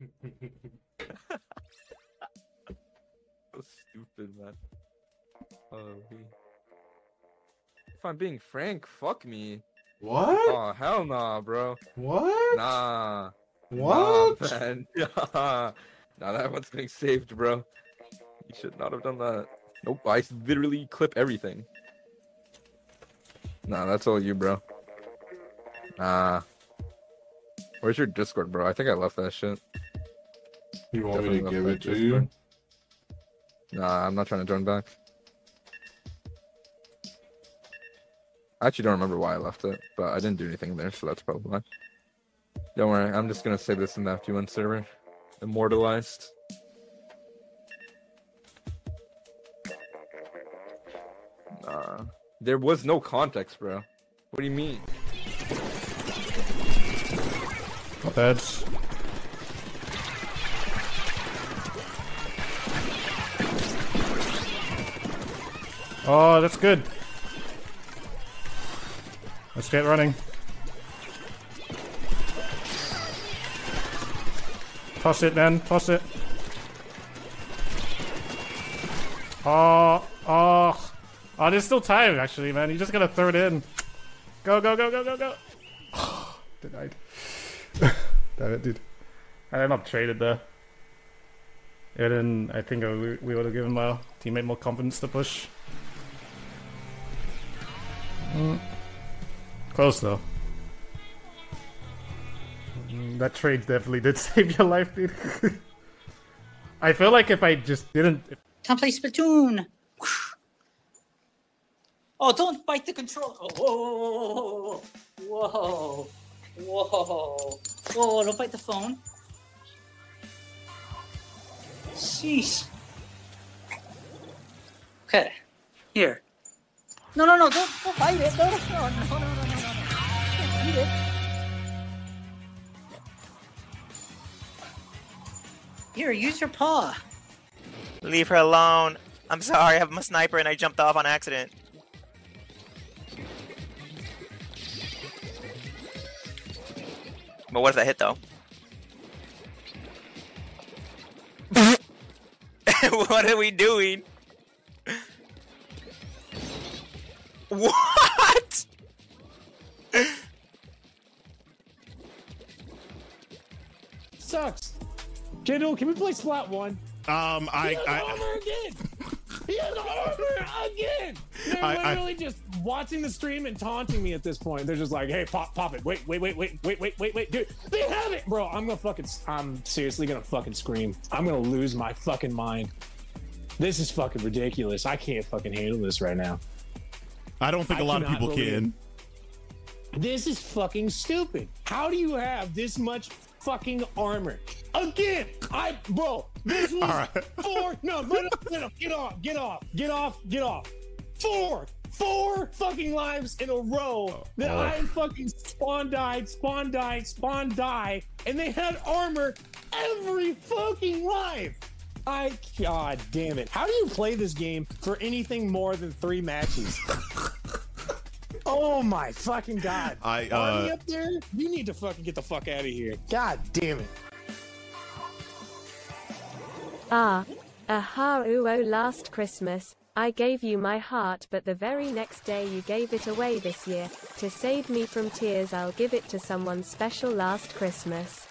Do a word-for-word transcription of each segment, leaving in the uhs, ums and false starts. So stupid, man. Holy. If I'm being frank, fuck me. What? Oh, hell nah, bro. What? Nah. What? Nah, man. Nah, that one's getting saved, bro. You should not have done that. Nope, I literally clip everything. Nah, that's all you, bro. Nah. Where's your Discord, bro? I think I left that shit. You want Definitely me to give it to Discord. you? Nah, I'm not trying to join back. I actually don't remember why I left it, but I didn't do anything there, so that's probably why. Don't worry, I'm just gonna save this in the F one server. Immortalized. Nah. There was no context, bro. What do you mean? That's... Oh, that's good. Let's get running. Toss it, man. Toss it. Oh, oh. Oh, there's still time, actually, man. You just gotta throw it in. Go, go, go, go, go, go. Oh, denied. Damn it, dude. I ended up traded there. And then I think we would have given my teammate more confidence to push. Mm. Close, though. Mm, that trade definitely did save your life, dude. I feel like if I just didn't... Can't play Splatoon! Oh, don't bite the control! Oh, whoa! Whoa! Whoa! Whoa, don't bite the phone! Sheesh! Okay, here. No, no, no, don't, don't bite it! No, no, no, no, no, no, no! Don't eat it! Here, use your paw! Leave her alone! I'm sorry, I'm a sniper and I jumped off on accident. But what if that hit, though? What are we doing? What? Sucks. Kendall, can we play Splat one? Um, I... He has I, armor again! He has armor again! They're I, literally I, just watching the stream and taunting me at this point. They're just like, hey, pop, pop it. Wait, wait, wait, wait, wait, wait, wait, wait, dude. They have it! Bro, I'm gonna fucking... I'm seriously gonna fucking scream. I'm gonna lose my fucking mind. This is fucking ridiculous. I can't fucking handle this right now. I don't think I a lot of people can. This is fucking stupid. How do you have this much fucking armor? Again, I, bro, this was right. four, no, no, no, no, get off, get off, get off, get off. Four, four fucking lives in a row that oh. I fucking spawn died, spawn died, spawn die, and they had armor every fucking life. I, god damn it. How do you play this game for anything more than three matches? Oh my fucking god. I, uh... Army up there, you need to fucking get the fuck out of here. God damn it. Ah, aha, ooh, oh, last Christmas, I gave you my heart, but the very next day you gave it away this year. To save me from tears, I'll give it to someone special last Christmas.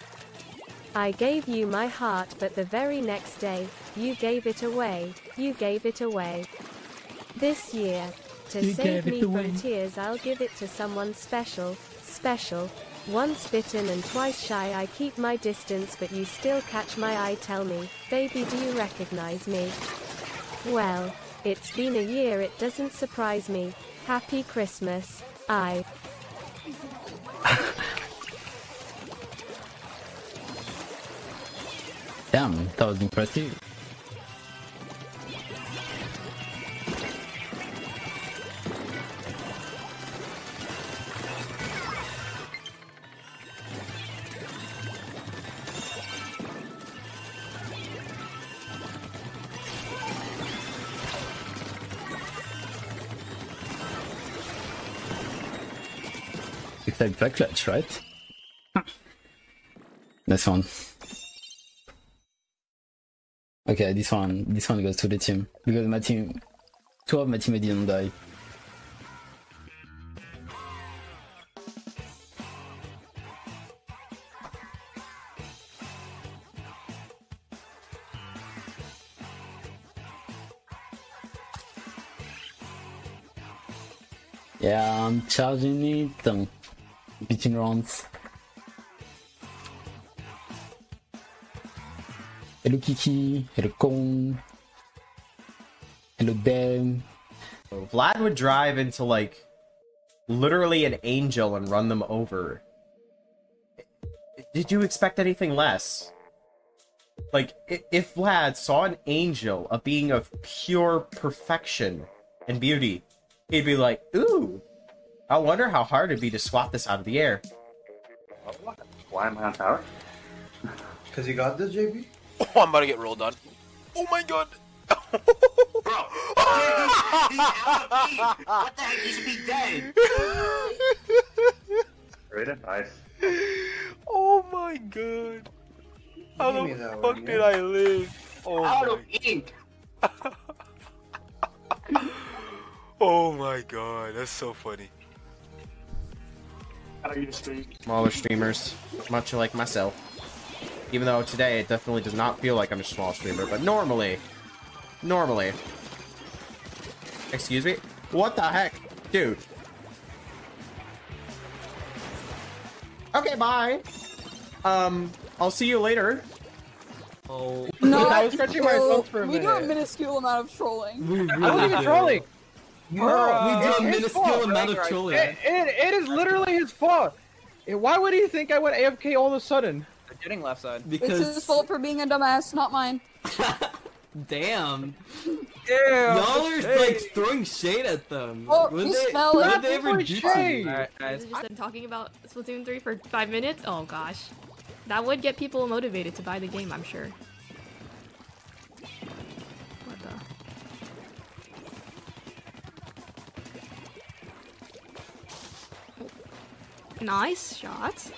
I gave you my heart, but the very next day, you gave it away, you gave it away. This year, to you save me away. from tears, I'll give it to someone special, special. Once bitten and twice shy, I keep my distance, but you still catch my eye. Tell me, baby, do you recognize me? Well, it's been a year, it doesn't surprise me. Happy Christmas. I. Damn, that was impressive. It's like backlash, right? Nice one. Okay, this one, this one goes to the team, because my team, two of my teammates didn't die. Yeah, I'm charging it, I'm beating rounds. Hello Kiki, hello Kong, hello Dem. Vlad would drive into like literally an angel and run them over. Did you expect anything less? Like, if Vlad saw an angel, a being of pure perfection and beauty, he'd be like, ooh, I wonder how hard it'd be to swat this out of the air. Why am I on tower? Because you got this, J B? Oh, I'm about to get rolled on. Oh my god! Bro! He's out of me! What the heck? He should be dead! Raiden, nice. Oh my god. How the fuck one, did yeah. I live? Oh out my. Of ink! Oh my god, that's so funny. How do you stream? Smaller streamers, much like myself. Even though today it definitely does not feel like I'm a small streamer, but normally, normally. Excuse me? What the heck? Dude. Okay, bye. Um, I'll see you later. Oh. No, I was stretching my phone for a minute. We do a minuscule amount of trolling. Really I wasn't even trolling. No, uh, we do a minuscule fault, amount right, of trolling. It, it, it is literally his fault. Why would he think I went A F K all of a sudden? I'm getting left side. Because... It's his fault for being a dumbass, not mine. Damn. Damn. Y'all are hey. like throwing shade at them. Oh, what you they, smell what it. They ever do shade. All right, guys. Just been talking about Splatoon three for five minutes. Oh gosh, that would get people motivated to buy the game, I'm sure. Nice shot.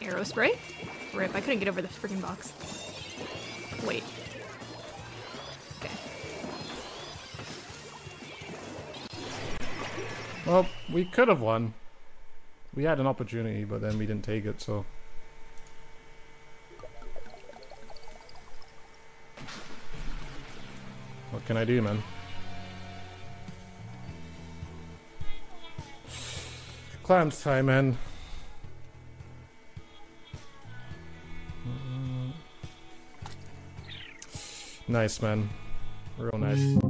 Arrow spray. Rip, I couldn't get over the freaking box. Wait. Okay. Well, we could have won. We had an opportunity, but then we didn't take it, so... What can I do, man? Clams time, man. Nice, man. Real nice.